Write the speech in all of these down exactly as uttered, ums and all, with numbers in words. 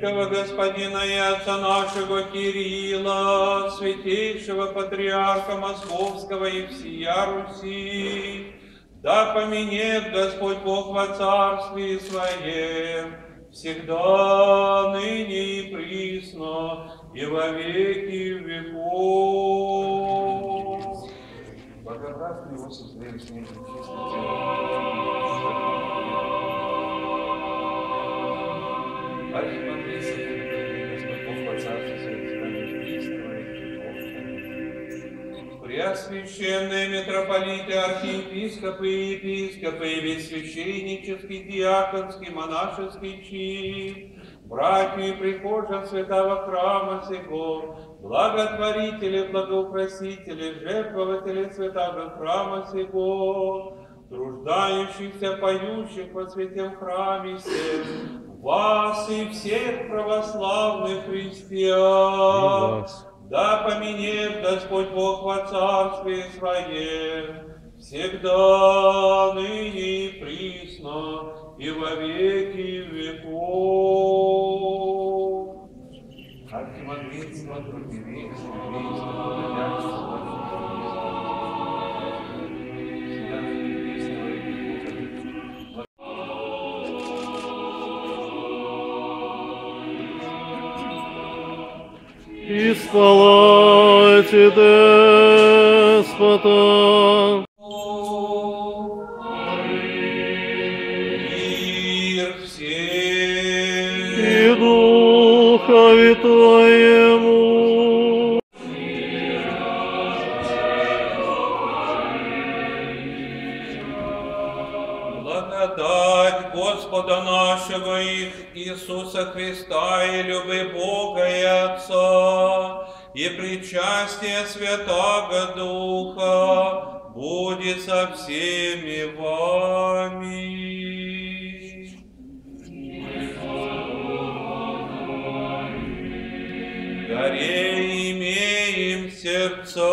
великого господина и отца нашего Кирилла, святейшего патриарха Московского и всея Руси, да поменет Господь Бог во царстве своем, всегда, ныне и присно, и во веки веков. Благодарствуй, Иосиф, за вечный Преосвященные митрополиты, архиепископы и епископы, и весь священнический, диаконский, монашеский чин, братья и прихожан святого храма сего, благотворители, благоупросители, жертвователи святого храма сего, труждающихся, поющих во святом храме всем, вас и всех православных христиан, да поменет Господь Бог во царстве своем, всегда, ныне и присно, и во веки веков. Истолайте Господа. Мир всем. И Духови Твоему. Благодать Господа нашего и Иисуса Христа и любви Бога и Отца, и причастие Святаго Духа будет со всеми вами. Горе имеем сердца.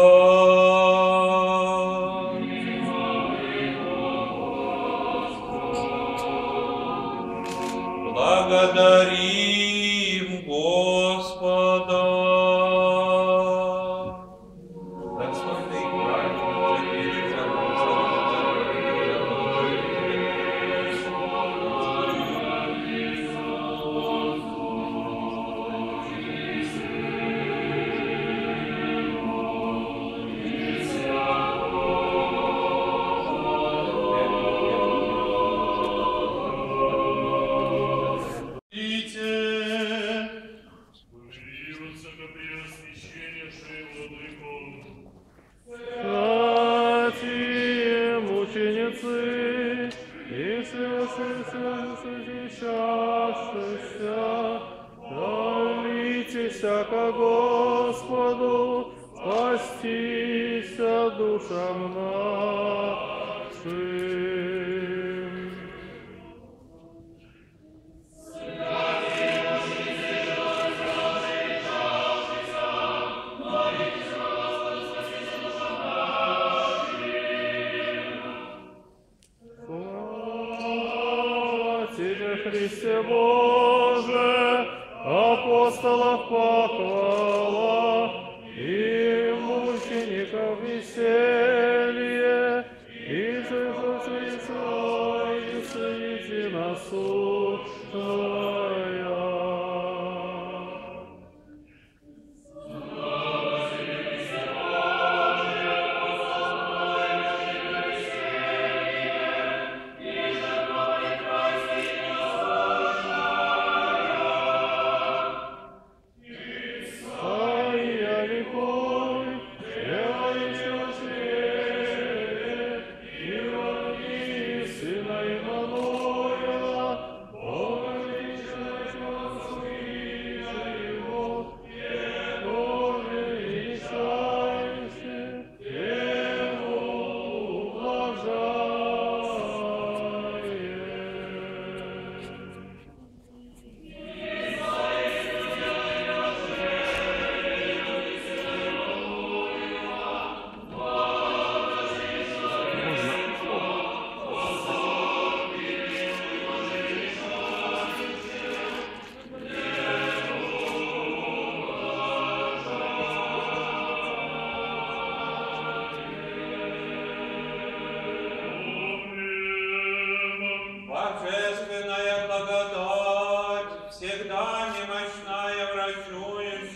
Благодарим Господа.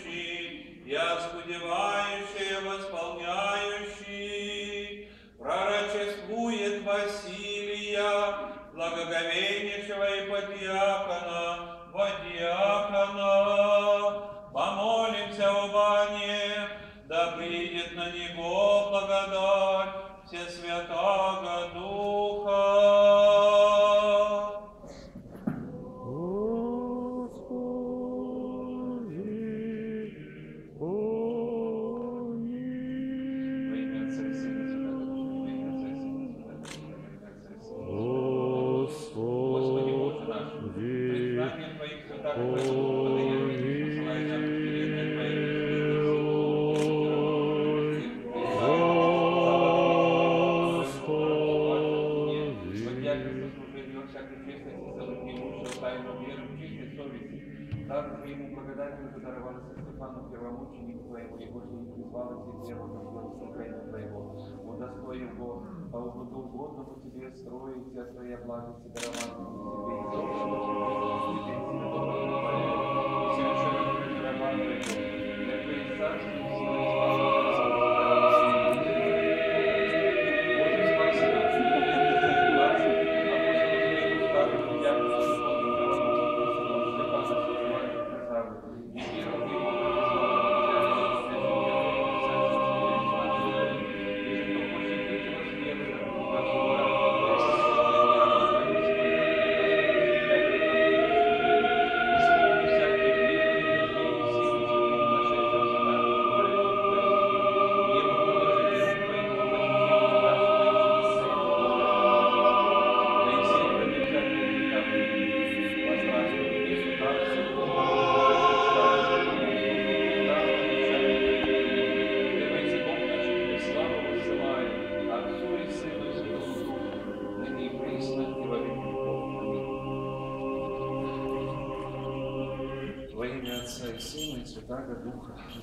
верующий, я сподевающий, восполняющий, пророчествует Василия, благоговейнейшего иподиакона, водиакона. Помолимся об Ане, да придет на него благодать Всесвятаго Духа.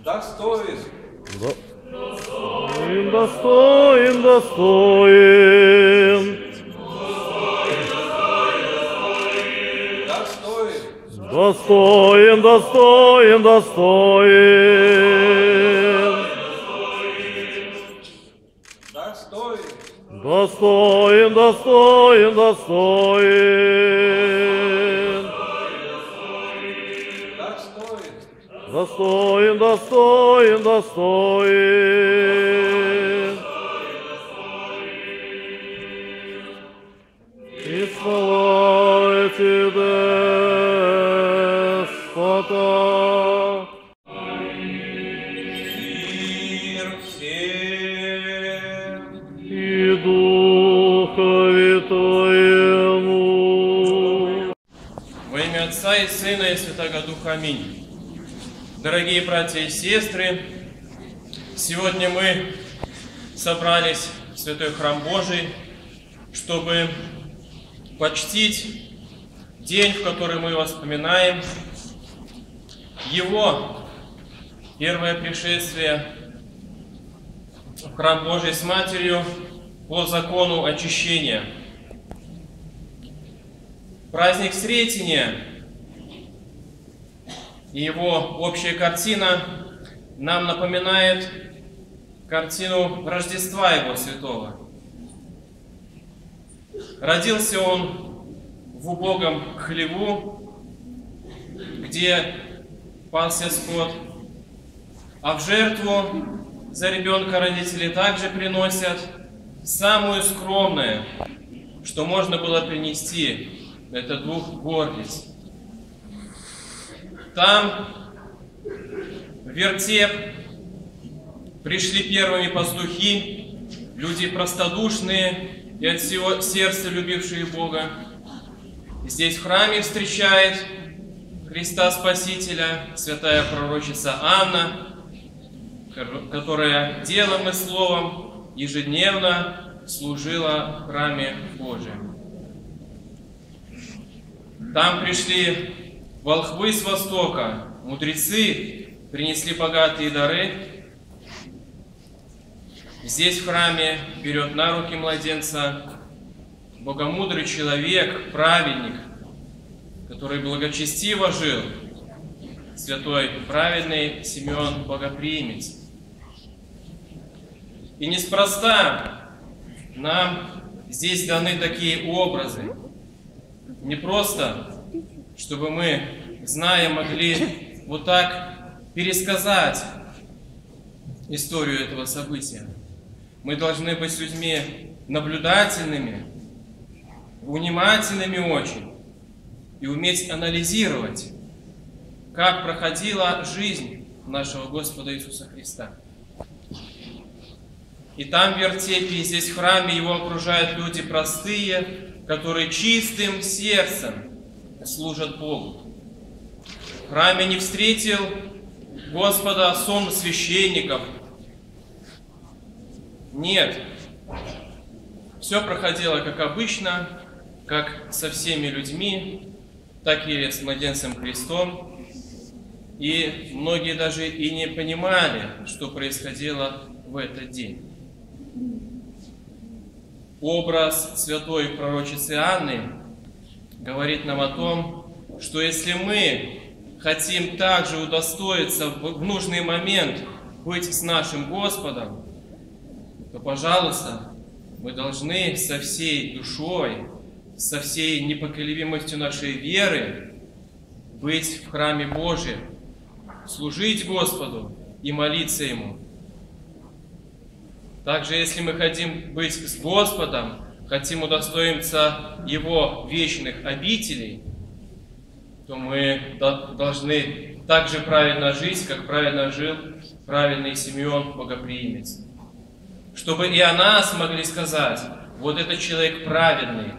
Достоин, достоин, достоин, достоин, достоин, достоин, достоин, достоин, достоин, достоин. Достоин, достоин, достоин. И слава тебе, Господа. Мир всем и Духа Святаему. Во имя Отца и Сына и Святаго Духа. Аминь. Дорогие братья и сестры, сегодня мы собрались в Святой Храм Божий, чтобы почтить день, в который мы вспоминаем Его первое пришествие в Храм Божий с Матерью по закону очищения. Праздник Сретения и его общая картина нам напоминает картину Рождества Его Святого. Родился Он в убогом хлеву, где пасся скот, а в жертву за ребенка родители также приносят самую скромное, что можно было принести, это двух горлиц. Там в вертеп пришли первыми пастухи, люди простодушные и от всего сердца любившие Бога. И здесь в храме встречает Христа Спасителя святая пророчица Анна, которая делом и словом ежедневно служила в храме Божьем. Там пришли волхвы с востока, мудрецы принесли богатые дары. Здесь в храме берет на руки младенца богомудрый человек, праведник, который благочестиво жил, святой праведный Симеон Богоприимец. И неспроста нам здесь даны такие образы, не просто, чтобы мы, зная, могли вот так пересказать историю этого события. Мы должны быть людьми наблюдательными, внимательными очень и уметь анализировать, как проходила жизнь нашего Господа Иисуса Христа. И там в вертепе, и здесь в храме его окружают люди простые, которые чистым сердцем служат Богу. В храме не встретил Господа сон священников. Нет, все проходило как обычно, как со всеми людьми, так и с младенцем Христом. И многие даже и не понимали, что происходило в этот день. Образ святой пророчицы Анны говорит нам о том, что если мы хотим также удостоиться в нужный момент быть с нашим Господом, то, пожалуйста, мы должны со всей душой, со всей непоколебимостью нашей веры быть в храме Божьем, служить Господу и молиться Ему. Также, если мы хотим быть с Господом, хотим удостоиться Его вечных обителей, то мы должны так же правильно жить, как правильно жил праведный Симеон Богоприимец. Чтобы и о нас могли сказать: вот этот человек праведный,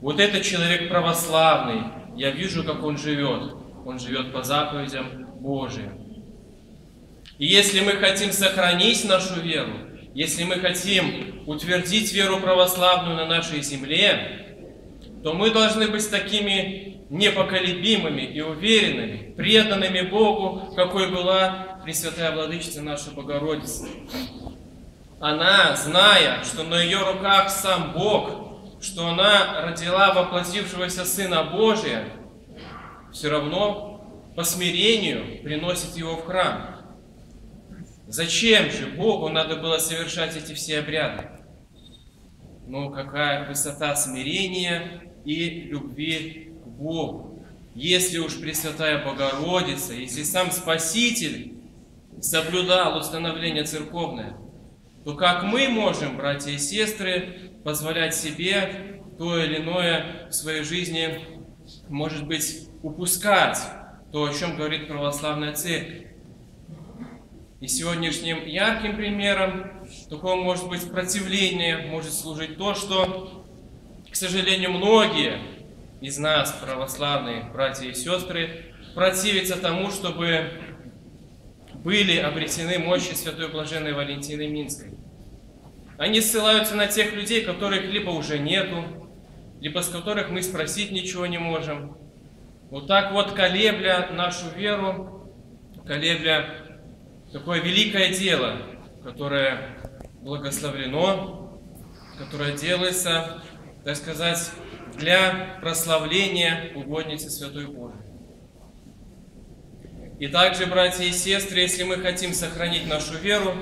вот этот человек православный, я вижу, как он живет, он живет по заповедям Божьим. И если мы хотим сохранить нашу веру, если мы хотим утвердить веру православную на нашей земле, то мы должны быть такими непоколебимыми и уверенными, преданными Богу, какой была Пресвятая Владычица наша Богородица. Она, зная, что на ее руках сам Бог, что она родила воплотившегося Сына Божия, все равно по смирению приносит его в храм. Зачем же Богу надо было совершать эти все обряды? Но какая высота смирения и любви к Богу! Если уж Пресвятая Богородица, если сам Спаситель соблюдал установление церковное, то как мы можем, братья и сестры, позволять себе то или иное в своей жизни, может быть, упускать то, о чем говорит православная церковь? И сегодняшним ярким примером такого, может быть, противления может служить то, что, к сожалению, многие из нас, православные братья и сестры, противятся тому, чтобы были обретены мощи святой блаженной Валентины Минской. Они ссылаются на тех людей, которых либо уже нету, либо с которых мы спросить ничего не можем. Вот так вот, колебля нашу веру, колебля такое великое дело, которое благословлено, которое делается, так сказать, для прославления угодницы Святой Божией. И также, братья и сестры, если мы хотим сохранить нашу веру,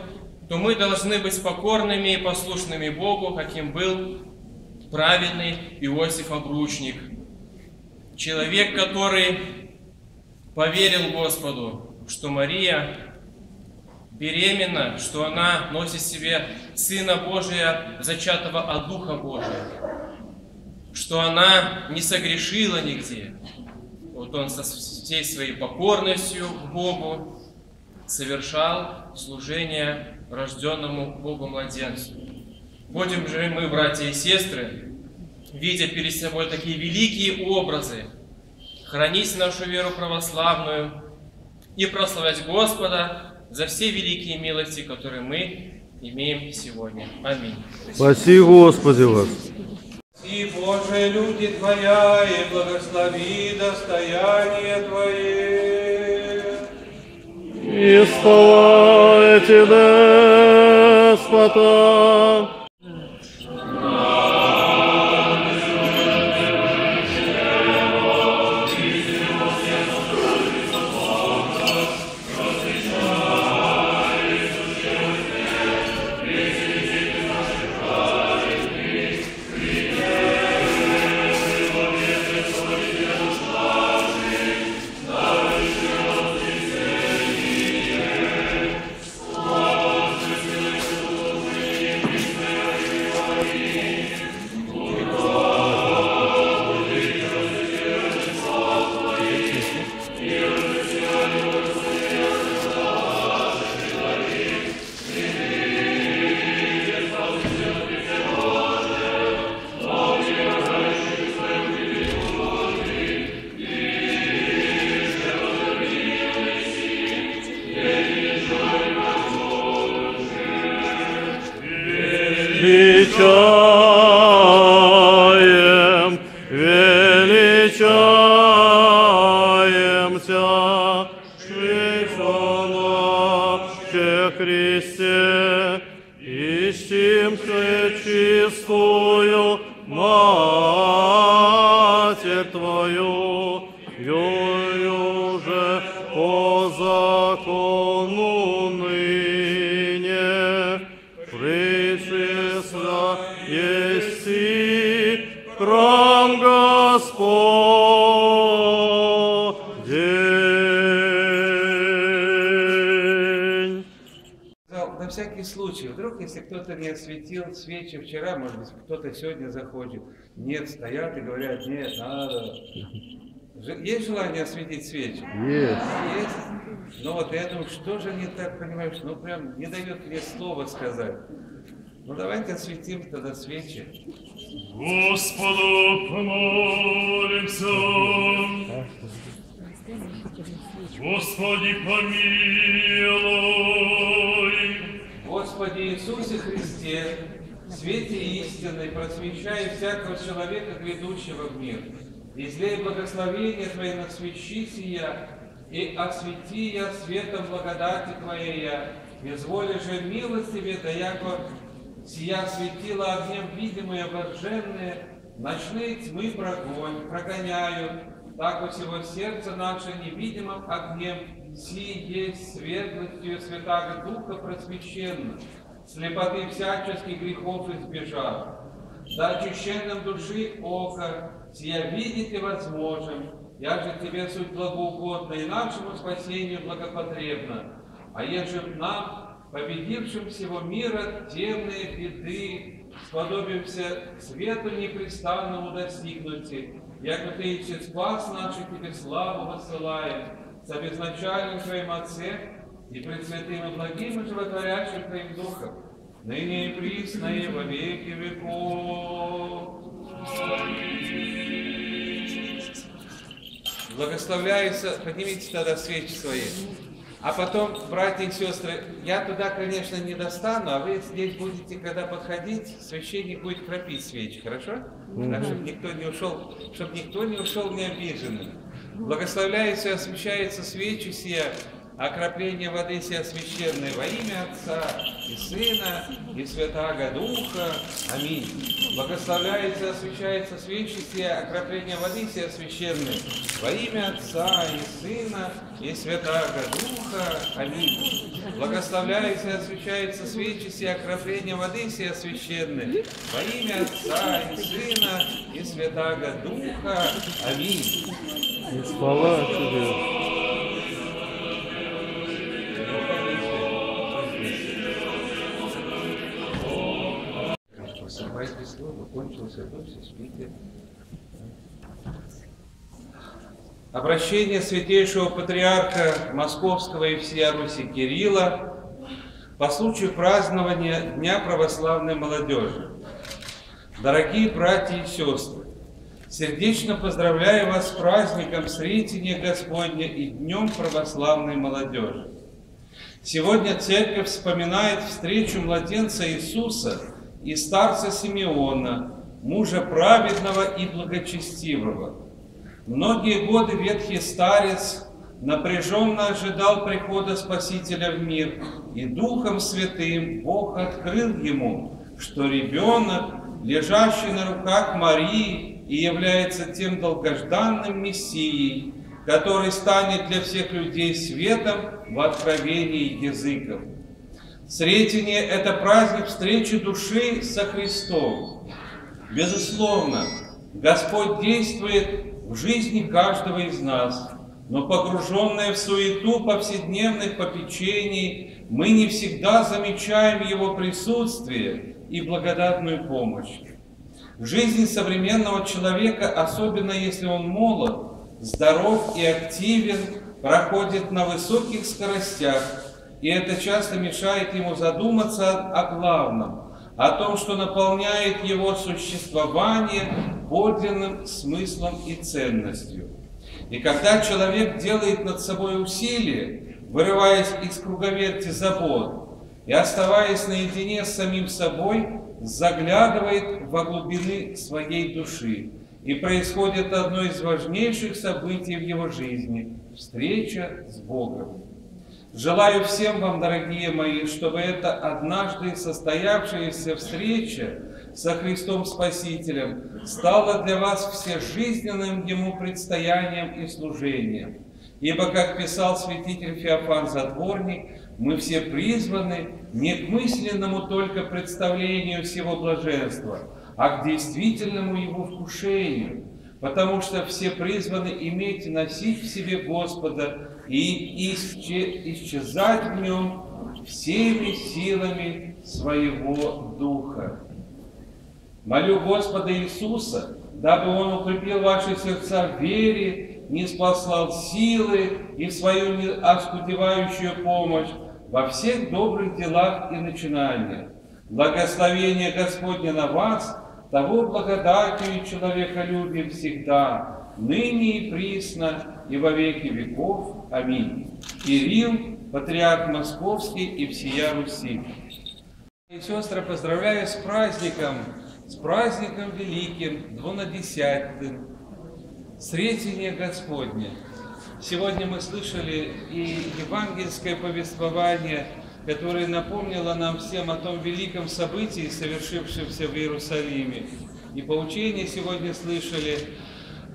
то мы должны быть покорными и послушными Богу, каким был праведный Иосиф Обручник. Человек, который поверил Господу, что Мария беременна, что она носит в себе Сына Божия, зачатого от Духа Божия, что она не согрешила нигде. Вот он со всей своей покорностью к Богу совершал служение рожденному Богу младенцу. Будем же мы, братья и сестры, видя перед собой такие великие образы, хранить нашу веру православную и прославлять Господа за все великие милости, которые мы имеем сегодня. Аминь. Спаси, Господи, вас. И, Боже, люди Твоя, и благослови достояние Твое. И славите Господа. Величаем, величаемся, Святоотче Христе, ищем пречистую Матерь Твою, ею же по закону ныне пречисла еси храм Господень. На всякий случай, вдруг, если кто-то не осветил свечи вчера, может быть, кто-то сегодня захочет. Нет, стоят и говорят, нет, надо. Есть желание осветить свечи? Yes. Есть. Ну вот я думаю, что же не так, понимаешь, ну прям не дает мне слова сказать. Ну давайте осветим тогда свечи. Господу помолимся. Господи помилуй. Господи Иисусе Христе, в свете истины просвещай всякого человека, грядущего в мир. Излей благословение Твое на свечи сия, и освети я светом благодати Твоей, изволи же милостиве, да яко сия светила огнем видимые блаженные, ночные тьмы прогонь, прогоняют, так у всего сердца наше невидимым огнем, сие светлостью святаго духа просвещенных, слепоты всяческих грехов избежав, да очищенным души око, сия видит и возможен, я же тебе суть благоугодна и нашему спасению благопотребна, а ежем нам, победившим всего мира темные беды, сподобимся свету непрестанному достигнути, яко ты и спас наших тебе славу воссылаем, с обезначальным твоим Отце и пред святым и благим и животворящим твоим Духом, ныне и присно и во веки веков. Благословляются, поднимите тогда свечи свои. А потом, братья и сестры, я туда, конечно, не достану, а вы здесь будете, когда подходить, священник будет кропить свечи, хорошо? Mm-hmm. Так, чтобы никто не ушел, чтобы никто не ушел не обиженным. Благословляются и освещаются свечи все, окропление воды сия священной во имя Отца и Сына и Святаго Духа. Аминь. Благословляется и освящается свечи сия, окропление воды сия священной во имя Отца и Сына и Святаго Духа. Аминь. Благословляется и освящается свечи сия, окропление воды сия священной во имя Отца и Сына и Святаго Духа. Аминь. И слава тебе. Посыпайте слово, кончился дождь, спите. Обращение святейшего патриарха Московского и всей Руси Кирилла по случаю празднования Дня православной молодежи. Дорогие братья и сестры, сердечно поздравляю вас с праздником Сретения Господня и Днем православной молодежи. Сегодня Церковь вспоминает встречу младенца Иисуса и старца Симеона, мужа праведного и благочестивого. Многие годы ветхий старец напряженно ожидал прихода Спасителя в мир, и Духом Святым Бог открыл ему, что ребенок, лежащий на руках Марии, и является тем долгожданным Мессией, который станет для всех людей светом в откровении языков. Сретение – это праздник встречи души со Христом. Безусловно, Господь действует в жизни каждого из нас, но погруженные в суету повседневных попечений, мы не всегда замечаем Его присутствие и благодатную помощь. В жизни современного человека, особенно если он молод, здоров и активен, проходит на высоких скоростях, и это часто мешает ему задуматься о главном, о том, что наполняет его существование подлинным смыслом и ценностью. И когда человек делает над собой усилие, вырываясь из круговерти забот и, оставаясь наедине с самим собой, заглядывает во глубины своей души. И происходит одно из важнейших событий в его жизни – встреча с Богом. Желаю всем вам, дорогие мои, чтобы эта однажды состоявшаяся встреча со Христом Спасителем стала для вас всежизненным Ему предстоянием и служением. Ибо, как писал святитель Феофан Затворник, мы все призваны не к мысленному только представлению всего блаженства, а к действительному его вкушению, потому что все призваны иметь и носить в себе Господа и исчезать в нем всеми силами своего духа. Молю Господа Иисуса, дабы Он укрепил ваши сердца в вере, не спаслал силы и свою неоскудевающую помощь во всех добрых делах и начинаниях. Благословение Господне на вас, того благодатью и человеколюбием всегда, ныне и присно, и во веки веков. Аминь. Кирилл, патриарх Московский и всея Руси. И сестры, поздравляю с праздником, с праздником великим, двунадесятым. Сретение Господне. Сегодня мы слышали и евангельское повествование, которое напомнило нам всем о том великом событии, совершившемся в Иерусалиме. И поучение сегодня слышали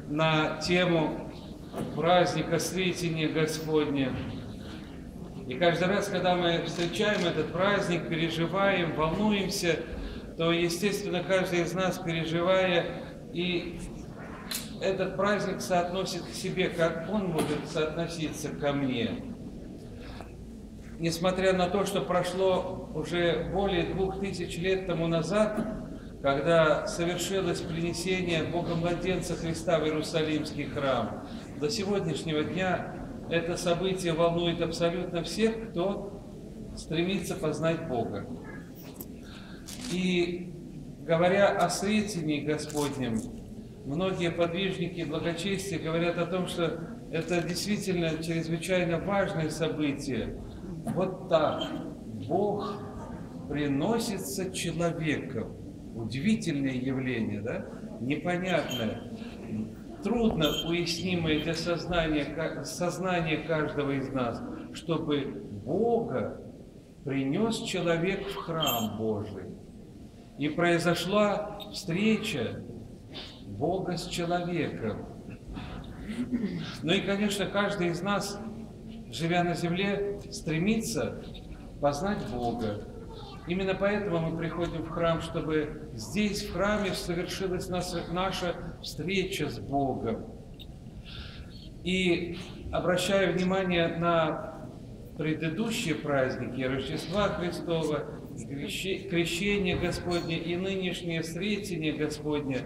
на тему праздника Сретения Господне. И каждый раз, когда мы встречаем этот праздник, переживаем, волнуемся, то, естественно, каждый из нас, переживая и этот праздник соотносит к себе, как он может соотноситься ко мне. Несмотря на то, что прошло уже более двух тысяч лет тому назад, когда совершилось принесение Бога-младенца Христа в Иерусалимский храм, до сегодняшнего дня это событие волнует абсолютно всех, кто стремится познать Бога. И говоря о Сретении Господнем, многие подвижники благочестия говорят о том, что это действительно чрезвычайно важное событие. Вот так Бог приносится человеком. Удивительное явление, да? Непонятное, трудно уяснимое для сознания, сознания каждого из нас, чтобы Бога принес человек в храм Божий. И произошла встреча Бога с человеком. Ну и, конечно, каждый из нас, живя на земле, стремится познать Бога. Именно поэтому мы приходим в храм, чтобы здесь, в храме, совершилась наша встреча с Богом. И обращаю внимание на предыдущие праздники Рождества Христова, Крещение Господне и нынешнее Сретение Господне.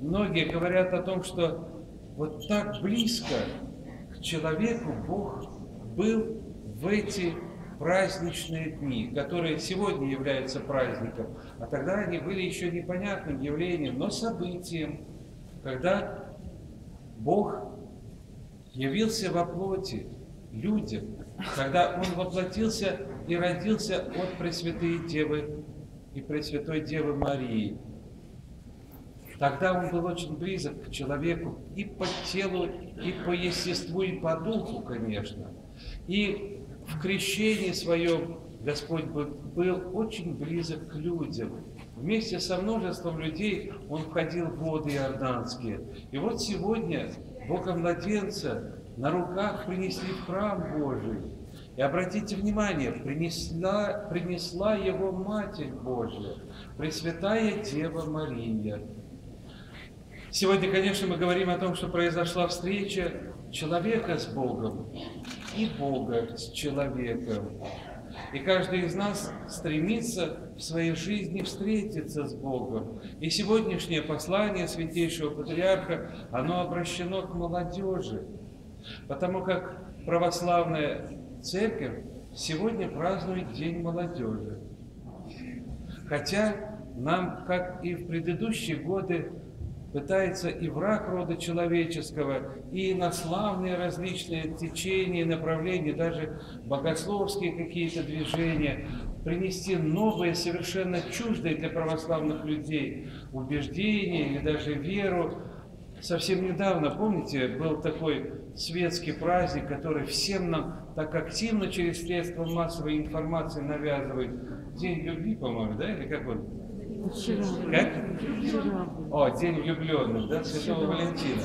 Многие говорят о том, что вот так близко к человеку Бог был в эти праздничные дни, которые сегодня являются праздником, а тогда они были еще непонятным явлением, но событием, когда Бог явился во плоти людям, когда Он воплотился и родился от Пресвятой Девы и Пресвятой Девы Марии. Тогда он был очень близок к человеку и по телу, и по естеству, и по духу, конечно. И в крещении своем Господь был очень близок к людям. Вместе со множеством людей он входил в воды иорданские. И вот сегодня Бога-младенца на руках принесли в храм Божий. И обратите внимание, принесла, принесла его Матерь Божья, Пресвятая Дева Мария. Сегодня, конечно, мы говорим о том, что произошла встреча человека с Богом и Бога с человеком. И каждый из нас стремится в своей жизни встретиться с Богом. И сегодняшнее послание Святейшего Патриарха, оно обращено к молодежи, потому как православная церковь сегодня празднует День молодежи. Хотя нам, как и в предыдущие годы, пытается и враг рода человеческого, и инославные различные течения, направления, даже богословские какие-то движения, принести новые, совершенно чуждые для православных людей убеждения или даже веру. Совсем недавно, помните, был такой светский праздник, который всем нам так активно через средства массовой информации навязывает. День любви, по-моему, да? Или как он? Как? О, День влюбленных, да, Святого Валентина.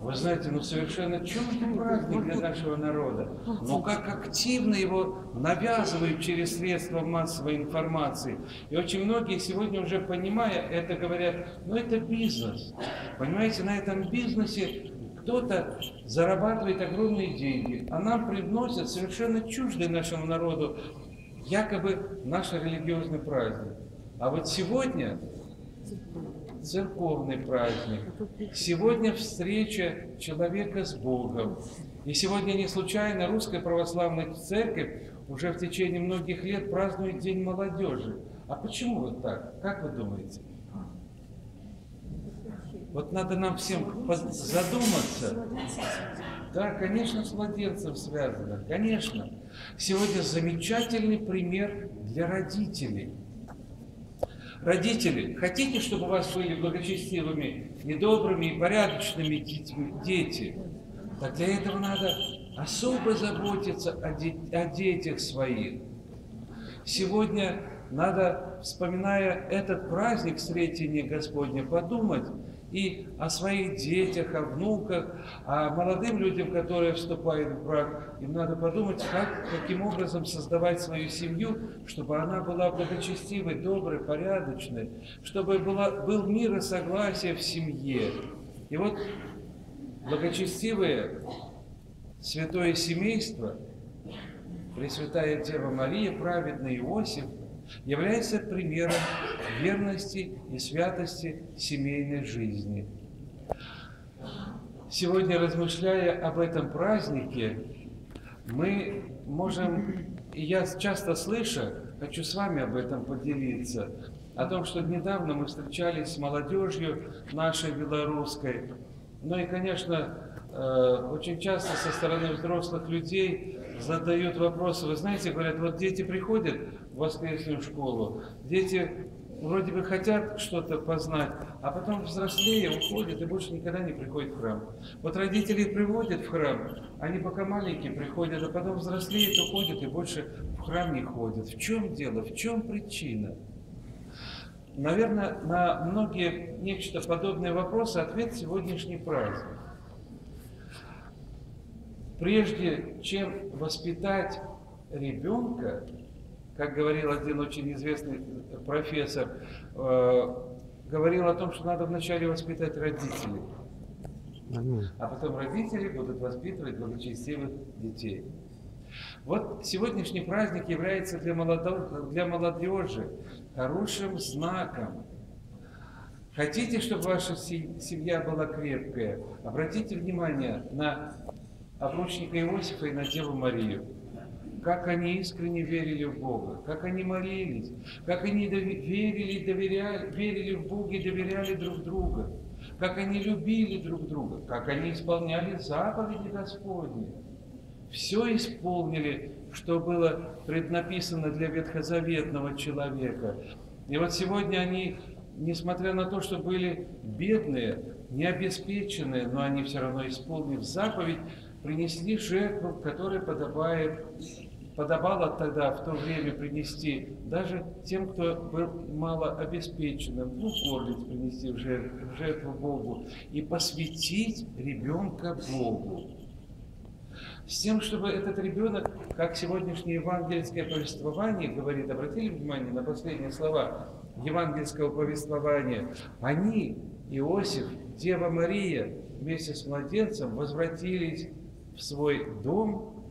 Вы знаете, ну совершенно чуждый праздник для нашего народа. Но как активно его навязывают через средства массовой информации. И очень многие сегодня уже, понимая это, говорят, ну это бизнес. Понимаете, на этом бизнесе кто-то зарабатывает огромные деньги, а нам приносят совершенно чуждый нашему народу якобы наш религиозный праздник. А вот сегодня церковный праздник, сегодня встреча человека с Богом. И сегодня не случайно Русская Православная Церковь уже в течение многих лет празднует День молодежи. А почему вот так? Как вы думаете? Вот надо нам всем задуматься. Да, конечно, с младенцем связано, конечно. Сегодня замечательный пример для родителей. Родители, хотите, чтобы у вас были благочестивыми, недобрыми и порядочными дети? Так для этого надо особо заботиться о, де о детях своих. Сегодня надо, вспоминая этот праздник Сретения Господня, подумать и о своих детях, о внуках, о молодым людям, которые вступают в брак. Им надо подумать, как, каким образом создавать свою семью, чтобы она была благочестивой, доброй, порядочной, чтобы была, был мир и согласие в семье. И вот благочестивое святое семейство, Пресвятая Дева Мария, праведный Иосиф, является примером верности и святости семейной жизни. Сегодня, размышляя об этом празднике, мы можем, и я часто слышу, хочу с вами об этом поделиться, о том, что недавно мы встречались с молодежью нашей белорусской, ну и, конечно, очень часто со стороны взрослых людей задают вопросы. Вы знаете, говорят, вот дети приходят в воскресную школу, дети вроде бы хотят что-то познать, а потом взрослее уходят и больше никогда не приходят в храм. Вот родители приводят в храм, они пока маленькие приходят, а потом взрослеют, уходят и больше в храм не ходят. В чем дело? В чем причина? Наверное, на многие нечто подобные вопросы ответ сегодняшний праздник. Прежде чем воспитать ребенка, как говорил один очень известный профессор, э, говорил о том, что надо вначале воспитать родителей, а потом родители будут воспитывать благочестивых детей. Вот сегодняшний праздник является для, молодого, для молодежи хорошим знаком. Хотите, чтобы ваша семья была крепкая? Обратите внимание на Обручника Иосифа и на Деву Марию. Как они искренне верили в Бога, как они молились, как они верили, доверяли, верили в Бога и доверяли друг другу, как они любили друг друга, как они исполняли заповеди Господни. Все исполнили, что было преднаписано для ветхозаветного человека. И вот сегодня они, несмотря на то, что были бедные, необеспеченные, но они все равно, исполнив заповедь, принесли жертву, которая подобает, подобала тогда, в то время, принести даже тем, кто был малообеспеченным, двух горлиц принести в жертву, в жертву Богу и посвятить ребенка Богу. С тем, чтобы этот ребенок, как сегодняшнее евангельское повествование говорит, обратили внимание на последние слова евангельского повествования, они, Иосиф, Дева Мария, вместе с младенцем возвратились в свой дом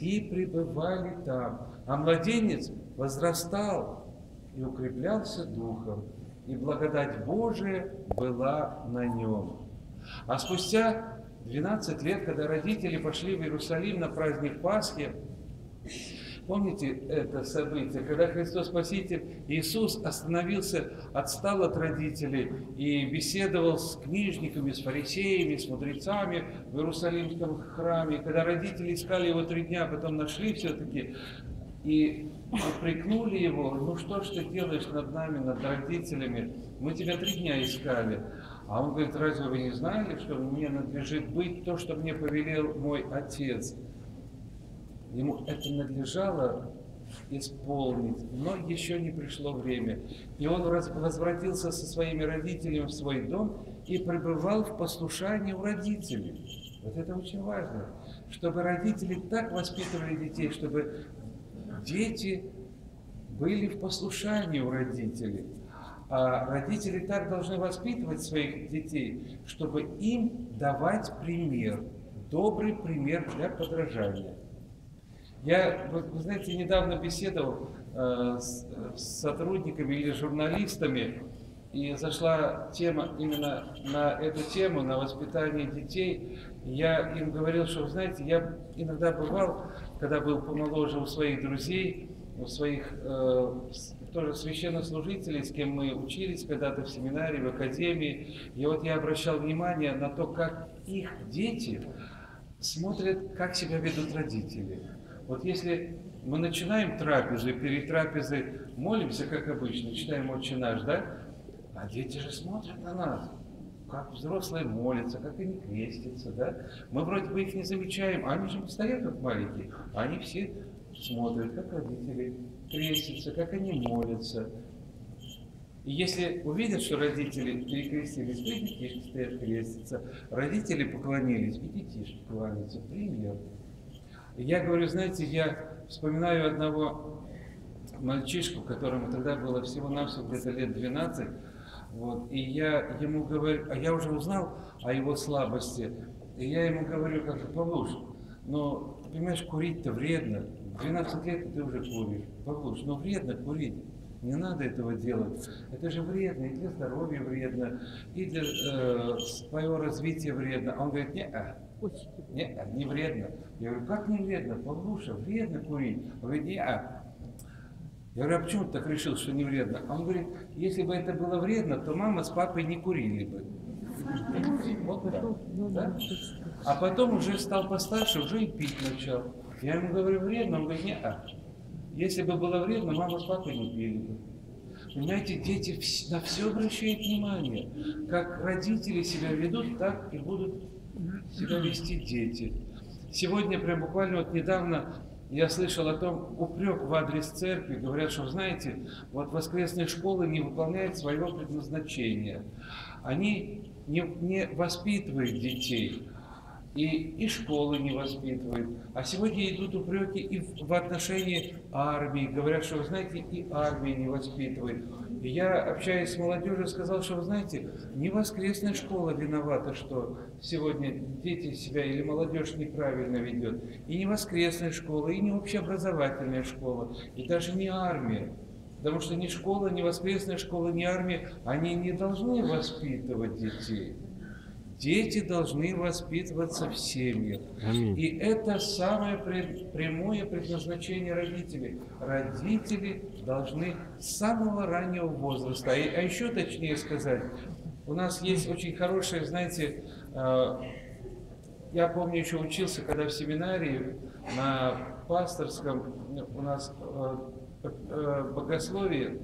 и пребывали там. А младенец возрастал и укреплялся духом, и благодать Божия была на нем. А спустя двенадцать лет, когда родители пошли в Иерусалим на праздник Пасхи, Помните это событие, когда Христос Спаситель, Иисус остановился, отстал от родителей и беседовал с книжниками, с фарисеями, с мудрецами в Иерусалимском храме. Когда родители искали его три дня, потом нашли все-таки и упрекнули его: ну что ж ты делаешь над нами, над родителями, мы тебя три дня искали. А он говорит: разве вы не знали, что мне надлежит быть то, что мне повелел мой отец? Ему это надлежало исполнить, но еще не пришло время. И он возвратился со своими родителями в свой дом и пребывал в послушании у родителей. Вот это очень важно, чтобы родители так воспитывали детей, чтобы дети были в послушании у родителей. А родители так должны воспитывать своих детей, чтобы им давать пример, добрый пример для подражания. Я, вы знаете, недавно беседовал э, с, с сотрудниками или журналистами, и зашла тема именно на эту тему, на воспитание детей. Я им говорил, что, вы знаете, я иногда бывал, когда был помоложе, у своих друзей, у своих э, тоже священнослужителей, с кем мы учились когда-то в семинаре, в академии. И вот я обращал внимание на то, как их дети смотрят, как себя ведут родители. Вот если мы начинаем трапезу, и перед трапезой молимся, как обычно, читаем «Отче наш», да? А дети же смотрят на нас, как взрослые молятся, как они крестятся, да? Мы вроде бы их не замечаем, они же стоят как маленькие, они все смотрят, как родители крестятся, как они молятся. И если увидят, что родители перекрестились, и детишки стоят крестятся, родители поклонились, и детишки поклонятся, пример. Я говорю, знаете, я вспоминаю одного мальчишку, которому тогда было всего-навсего где-то лет двенадцать, вот, и я ему говорю, а я уже узнал о его слабости, и я ему говорю, как-то: Павлуш, но ты понимаешь, курить-то вредно, двенадцать лет ты уже куришь, Павлуш, но вредно курить. Не надо этого делать. Это же вредно, и для здоровья вредно, и для э, своего развития вредно. А он говорит: не-а, не-а, не вредно. Я говорю: как не вредно, Павлуша, вредно курить. Он говорит: не-а. Я говорю: а почему ты так решил, что не вредно? Он говорит: если бы это было вредно, то мама с папой не курили бы. Вот так, да? А потом уже стал постарше, уже и пить начал. Я ему говорю: вредно? Он говорит: не-а. Если бы было вредно, мама с папой не пили бы. Понимаете, дети на все обращают внимание. Как родители себя ведут, так и будут себя вести дети. Сегодня, прям буквально вот недавно, я слышал о том, упрек в адрес церкви. Говорят, что, знаете, вот воскресные школы не выполняют своего предназначения. Они не, не воспитывают детей. И, и школы не воспитывают. А сегодня идут упреки и в, в отношении армии. Говорят, что, вы знаете, и армия не воспитывает. И я, общаясь с молодежью, сказал, что, вы знаете, не воскресная школа виновата, что сегодня дети себя или молодежь неправильно ведет. И не воскресная школа, и не общеобразовательная школа, и даже не армия. Потому что ни школа, ни воскресная школа, ни армия, они не должны воспитывать детей. Дети должны воспитываться в семье. Аминь. И это самое прямое предназначение родителей. Родители должны с самого раннего возраста. А еще точнее сказать, у нас есть очень хорошее, знаете, я помню, еще учился, когда в семинарии на пасторском у нас богословии,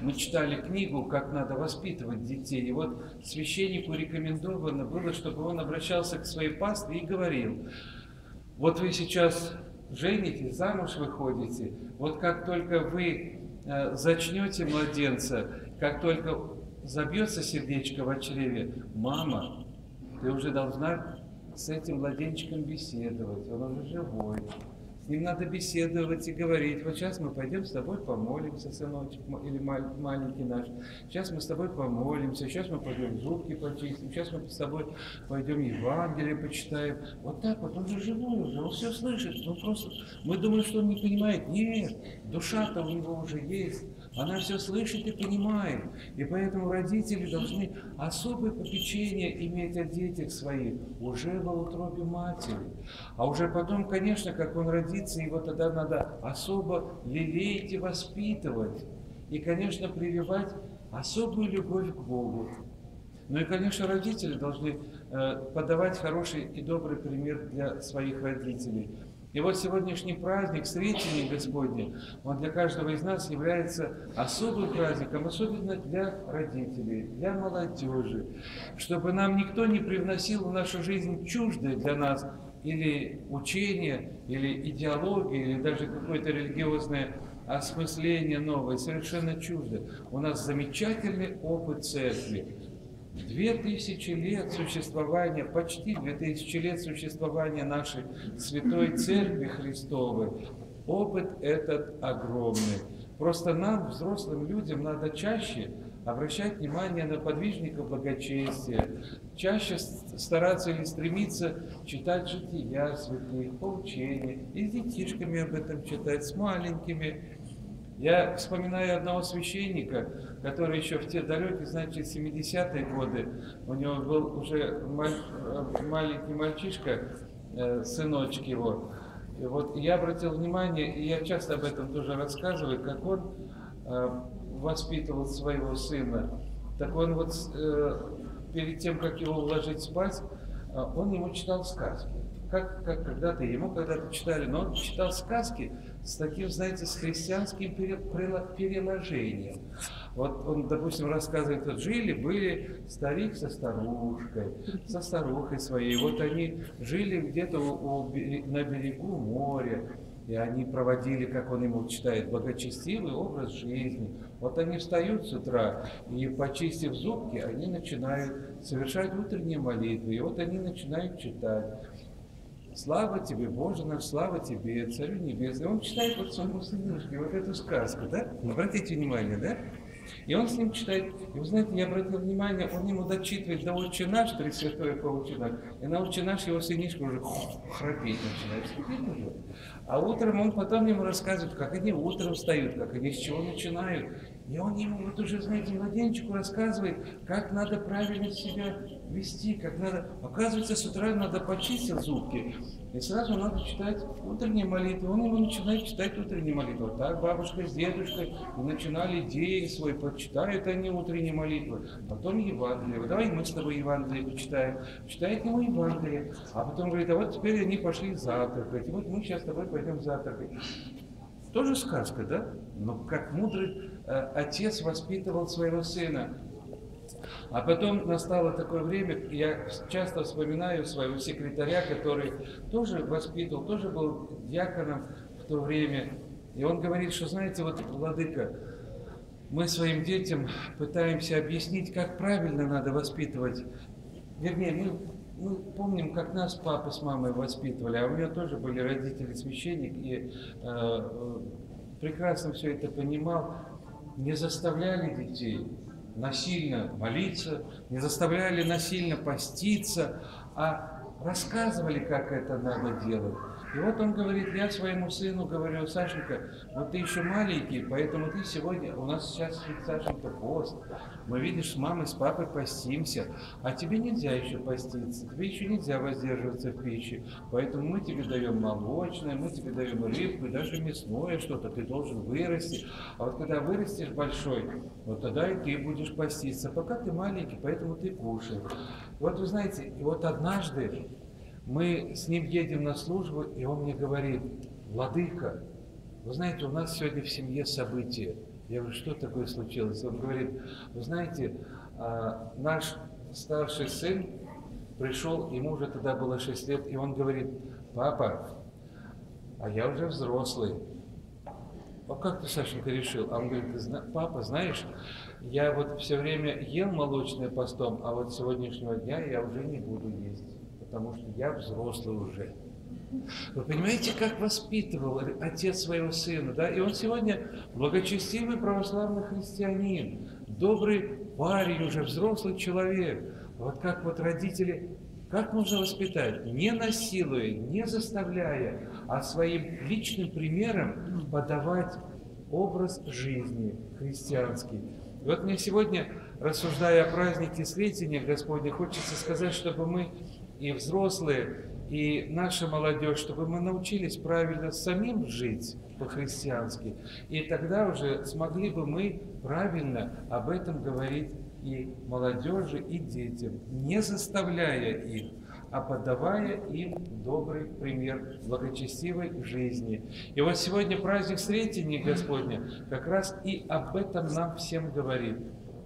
мы читали книгу «Как надо воспитывать детей». И вот священнику рекомендовано было, чтобы он обращался к своей пастве и говорил: вот вы сейчас женитесь, замуж выходите, вот как только вы э, зачнете младенца, как только забьется сердечко в очреве, мама, ты уже должна с этим младенчиком беседовать, он уже живой. С ним надо беседовать и говорить: вот сейчас мы пойдем с тобой помолимся, сыночек, или маленький наш, сейчас мы с тобой помолимся, сейчас мы пойдем зубки почистим, сейчас мы с тобой пойдем Евангелие почитаем. Вот так вот, он же живой уже, он все слышит, он просто... Мы думаем, что он не понимает. Нет, душа-то у него уже есть, Она все слышит и понимает. И поэтому родители должны особое попечение иметь о детях своих уже в утробе матери. А уже потом, конечно, как он родится, его тогда надо особо лелеять и воспитывать. И, конечно, прививать особую любовь к Богу. Ну и, конечно, родители должны подавать хороший и добрый пример для своих родителей. И вот сегодняшний праздник, Сретение Господне, он для каждого из нас является особым праздником, особенно для родителей, для молодежи, чтобы нам никто не привносил в нашу жизнь чуждое для нас или учение, или идеология, или даже какое-то религиозное осмысление новое, совершенно чуждое. У нас замечательный опыт церкви. Две тысячи лет существования, почти две тысячи лет существования нашей Святой Церкви Христовой, опыт этот огромный. Просто нам, взрослым людям, надо чаще обращать внимание на подвижников благочестия, чаще стараться или стремиться читать жития святых, поучения, и с детишками об этом читать, с маленькими. Я вспоминаю одного священника, который еще в те далекие, значит, семидесятые годы, у него был уже маль... маленький мальчишка, э, сыночек его. И вот я обратил внимание, и я часто об этом тоже рассказываю, как он э, воспитывал своего сына. Так он вот э, перед тем, как его уложить спать, э, он ему читал сказки. Как, как когда-то ему когда-то читали, но он читал сказки с таким, знаете, с христианским переложением. Вот он, допустим, рассказывает, вот жили-были старик со старушкой, со старухой своей. Вот они жили где-то на берегу моря, и они проводили, как он ему читает, благочестивый образ жизни. Вот они встают с утра, и, почистив зубки, они начинают совершать утренние молитвы, и вот они начинают читать. «Слава тебе, Боже наш, слава тебе, Царю Небесный». Он читает вот своему сынишке вот эту сказку, да? Обратите внимание, да? И он с ним читает. И вы знаете, я обратил внимание, он ему дочитывает до «Отче наш», тридцать шестое по «Отче наш», и на «Отче наш» его сынишка уже храпеть начинает, храпеть уже. А утром он потом ему рассказывает, как они утром встают, как они с чего начинают. И он ему вот уже, знаете, младенчику рассказывает, как надо правильно себя вести, как надо... Оказывается, с утра надо почистить зубки, и сразу надо читать утренние молитвы. Он ему начинает читать утренние молитвы. Вот так бабушка с дедушкой начинали день свой, почитают они утренние молитвы. Потом Евангелие. Вот давай мы с тобой Евангелие почитаем. Читает ему Евангелие. А потом говорит, а вот теперь они пошли завтракать. И вот мы сейчас с тобой пойдем завтракать. Тоже сказка, да? Но как мудрый э, отец воспитывал своего сына. А потом настало такое время, я часто вспоминаю своего секретаря, который тоже воспитывал, тоже был диаконом в то время. И он говорит, что, знаете, вот, владыка, мы своим детям пытаемся объяснить, как правильно надо воспитывать. Вернее, мы... Мы помним, как нас папа с мамой воспитывали, а у меня тоже были родители священник, и э, прекрасно все это понимал. Не заставляли детей насильно молиться, не заставляли насильно поститься, а рассказывали, как это надо делать. И вот он говорит, я своему сыну говорю, Сашенька, вот ты еще маленький, поэтому ты сегодня, у нас сейчас, Сашенька, пост, мы, видишь, с мамой, с папой постимся, а тебе нельзя еще поститься, тебе еще нельзя воздерживаться в пище, поэтому мы тебе даем молочное, мы тебе даем рыбку, даже мясное что-то, ты должен вырасти, а вот когда вырастешь большой, вот тогда и ты будешь поститься, пока ты маленький, поэтому ты кушаешь. Вот вы знаете, и вот однажды мы с ним едем на службу, и он мне говорит, владыка, вы знаете, у нас сегодня в семье событие. Я говорю, что такое случилось? Он говорит, вы знаете, наш старший сын пришел, ему уже тогда было шесть лет, и он говорит, папа, а я уже взрослый. А как ты, Сашенька, решил? А он говорит, папа, знаешь, я вот все время ел молочное постом, а вот с сегодняшнего дня я уже не буду есть. Потому что я взрослый уже. Вы понимаете, как воспитывал отец своего сына, да? И он сегодня благочестивый православный христианин, добрый парень, уже взрослый человек. Вот как вот родители, как нужно воспитать, не насилуя, не заставляя, а своим личным примером подавать образ жизни христианский. И вот мне сегодня, рассуждая о празднике Сретения Господня, хочется сказать, чтобы мы и взрослые, и наша молодежь, чтобы мы научились правильно самим жить по-христиански, и тогда уже смогли бы мы правильно об этом говорить и молодежи, и детям, не заставляя их, а подавая им добрый пример благочестивой жизни. И вот сегодня праздник Сретения Господня как раз и об этом нам всем говорит.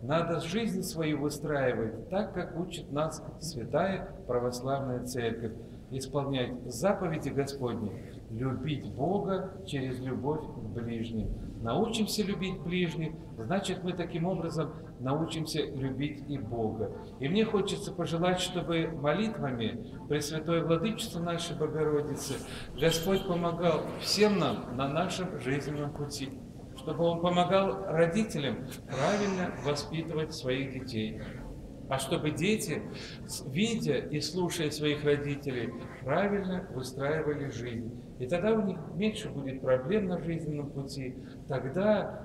Надо жизнь свою выстраивать так, как учит нас Святая Православная Церковь, исполнять заповеди Господни, любить Бога через любовь к ближним. Научимся любить ближних, значит, мы таким образом научимся любить и Бога. И мне хочется пожелать, чтобы молитвами Пресвятой Владычицы нашей Богородицы Господь помогал всем нам на нашем жизненном пути, чтобы Он помогал родителям правильно воспитывать своих детей, а чтобы дети, видя и слушая своих родителей, правильно выстраивали жизнь. И тогда у них меньше будет проблем на жизненном пути. Тогда,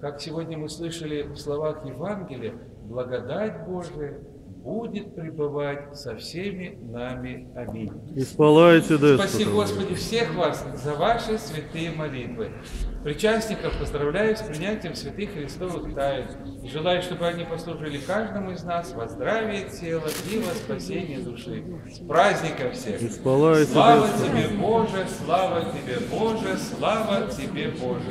как сегодня мы слышали в словах Евангелия, благодать Божия будет пребывать со всеми нами. Аминь. Спаси, Господи, всех вас за ваши святые молитвы. Причастников поздравляю с принятием святых Христовых тайн. И желаю, чтобы они послужили каждому из нас во здравие тела и во спасение души. С праздником всех! Слава тебе, Боже! Слава тебе, Боже! Слава тебе, Боже!